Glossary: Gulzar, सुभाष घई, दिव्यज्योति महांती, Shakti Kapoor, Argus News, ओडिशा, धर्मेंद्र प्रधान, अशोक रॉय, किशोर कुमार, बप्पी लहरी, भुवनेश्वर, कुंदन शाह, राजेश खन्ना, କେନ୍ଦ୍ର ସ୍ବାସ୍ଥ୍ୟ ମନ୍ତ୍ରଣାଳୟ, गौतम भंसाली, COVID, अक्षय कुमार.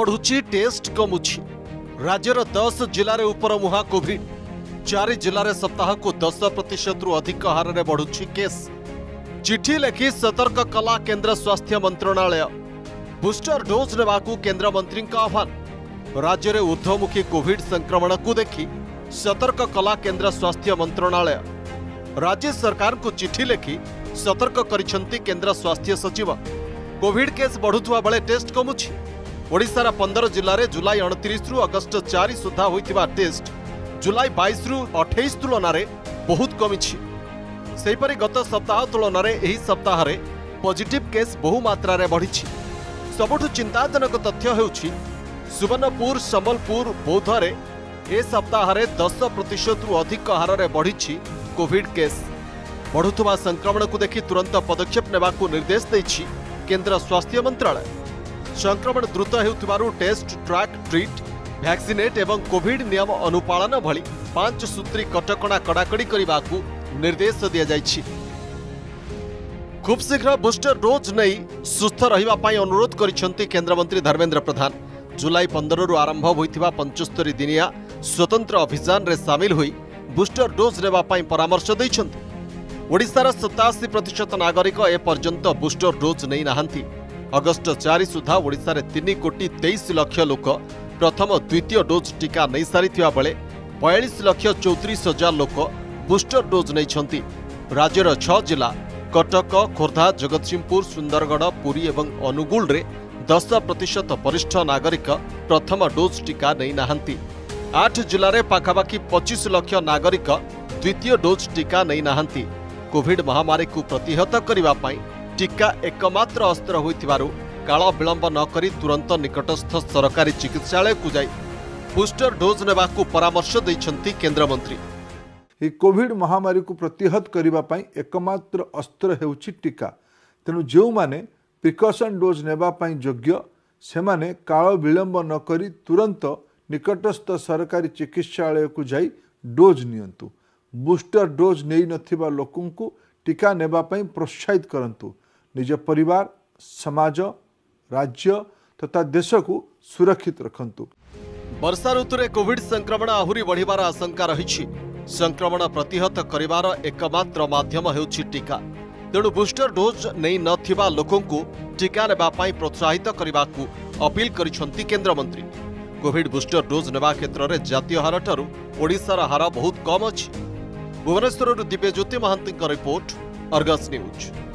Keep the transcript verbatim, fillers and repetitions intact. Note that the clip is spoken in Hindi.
बढ़ुची, टेस्ट कमुची। राज्यर दस जिले उपरमुहा कोविड। चार जिले सप्ताह को दस प्रतिशत रु अधिक हार में बढ़ुची केस। चिठी लिखि सतर्क कला केंद्र स्वास्थ्य मंत्रणालय। बूस्टर डोज नेबाकू केंद्र मंत्री का आह्वान। राज्य में ऊर्ध्वमुखी कोविड संक्रमण को देखि सतर्क कला केंद्र स्वास्थ्य मंत्रणालय। राज्य सरकार को चिठी लिखि सतर्क करिसेंति केंद्र स्वास्थ्य सचिव। कोविड केस बढ़ुवा बेले टेस्ट कमुची। ओडिशार पंदर जिले जुलाई अणतीस रु अगस्ट चार सुधा होइतिबा टेस्ट जुलाई बाईस रु अठाईस तुलन में बहुत कमी। सेपरि गत सप्ताह तुलन में यह सप्ताह पॉजिटिव केस बहु मात्रा बढ़ी। सबुठ चिंताजनक तथ्य हेउछि सुवर्णपुर संबलपुर बौद्ध में ए सप्ताह दस प्रतिशत रु अधिक हार में बढ़ी कोविड केस। बढ़ुवा संक्रमण को देखि तुरंत पदक्षेप नेबाकू निर्देश देछि केंद्र स्वास्थ्य मंत्रालय। संक्रमण द्रुत हेउथिबारू टेस्ट ट्रैक ट्रीट वैक्सीनेट एवं कोविड नियम अनुपालन भली पांच सूत्री कटकणा कड़ाकड़ी करबाकू निर्देश दिया जाइछि। खूब शीघ्र बूस्टर डोज नहीं सुस्थ रहिबा पई अनुरोध करिसेंति केंद्र मंत्री धर्मेंद्र प्रधान। जुलाई पंद्रह रु आरंभ होइथिबा पचहत्तर दिनिया स्वतंत्र अभियान रे शामिल होई बूस्टर डोज नेबा पई परामर्श दैछन्ति। ओडिशार सताशी प्रतिशत नागरिक ए पर्यंत बूस्टर डोज नहीं नाहंती। अगस्ट चार सुधा ओडिशार तीन कोटी तेईस लक्ष लोक प्रथम द्वितीय डोज टीका नहीं सारिथिबा बेले बयालीस लक्ष चौंतीस हजार लोक बूस्टर डोज नैछंती। राज्यर छह जिला कटक खोर्धा जगतसिंहपुर सुंदरगढ़ पुरी एवं अनुगुल रे दस प्रतिशत वरिष्ठ नागरिक प्रथम डोज टीका नहीं नाहंती। आठ जिले पाखापाखि पचीस लक्ष नागरिक द्वितीय डोज टीका नहीं नाहंती। कोविड महामारी को प्रतिहत करिबा पई टीका एकमात्र अस्त्र होइथिबारु काल विलंब न करी तुरंत निकटस्थ सरकारी चिकित्सालय को जाई बूस्टर डोज नेबाकू परामर्श दैछन्ति केंद्र मंत्री। ए कोविड महामारी को प्रतिहत करिबा पई एकमात्र अस्त्र हेउछि टीका। तेनु जो माने प्रिकॉशन डोज नेबा पई योग्य से माने काल विलंब न करी तुरंत निकटस्थ सरकारी चिकित्सालय को जाई डोज नियंतु। बूस्टर डोज नहीं नथिबा लोकन को टीका नेबा पई प्रोत्साहित करंतु। निज परिवार समाज राज्य तथा देश को सुरक्षित रखंतु। वर्षा ऋतु रे कोविड संक्रमण आहुरी बढ़िबार आशंका रहिछि। संक्रमण प्रतिहत करिवार एकमात्र माध्यम हेउछि टीका। तेणु बूस्टर डोज नहीं नथिबा लोकन को टीका नेबा पई प्रोत्साहित करिबाकू अपील करिसेंति केंद्र मंत्री। कोविड बूस्टर डोज नेबा क्षेत्र रे जातीय हार ठारू ओडिसा रा हार बहुत कम अछि। भुवनेश्वर दिव्यज्योति महांती का रिपोर्ट, अर्गस न्यूज।